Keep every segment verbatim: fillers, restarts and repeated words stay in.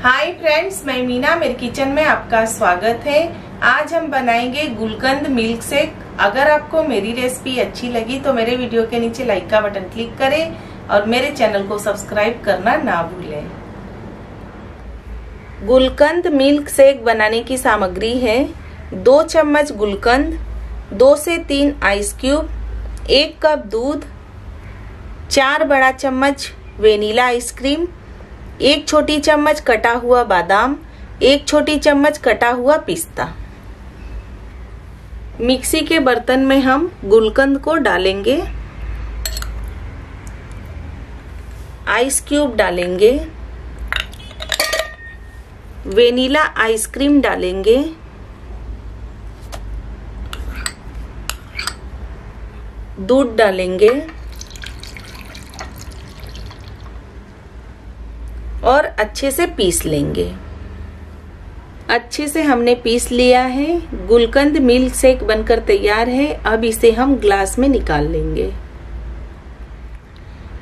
Hi friends, मैं मीना, मेरे kitchen में आपका स्वागत है। आज हम बनाएंगे गुलकंद मिल्क शेक। अगर आपको मेरी रेसिपी अच्छी लगी तो मेरे वीडियो के नीचे लाइक का बटन क्लिक करें और मेरे चैनल को सब्सक्राइब करना ना भूलें। गुलकंद मिल्क शेक बनाने की सामग्री है दो चम्मच गुलकंद, दो से तीन आइस क्यूब, एक कप दूध, चार बड़ा चम्मच वेनिला आइसक्रीम, एक छोटी चम्मच कटा हुआ बादाम, एक छोटी चम्मच कटा हुआ पिस्ता। मिक्सी के बर्तन में हम गुलकंद को डालेंगे, आइस क्यूब डालेंगे, वेनिला आइसक्रीम डालेंगे, दूध डालेंगे और अच्छे से पीस लेंगे। अच्छे से हमने पीस लिया है। गुलकंद मिल्क शेक बनकर तैयार है। अब इसे हम ग्लास में निकाल लेंगे।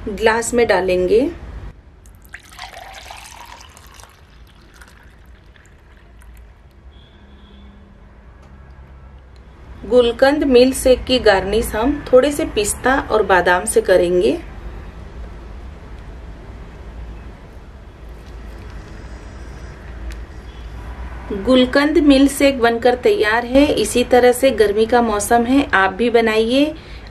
ग्लास में डालेंगे। गुलकंद मिल्क शेक की गार्निश हम थोड़े से पिस्ता और बादाम से करेंगे। गुलकंद मिल्क शेक बनकर तैयार है। इसी तरह से गर्मी का मौसम है, आप भी बनाइए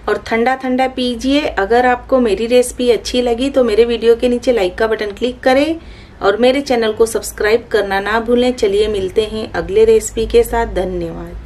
और ठंडा ठंडा पीजिए। अगर आपको मेरी रेसिपी अच्छी लगी तो मेरे वीडियो के नीचे लाइक का बटन क्लिक करें और मेरे चैनल को सब्सक्राइब करना ना भूलें। चलिए मिलते हैं अगले रेसिपी के साथ। धन्यवाद।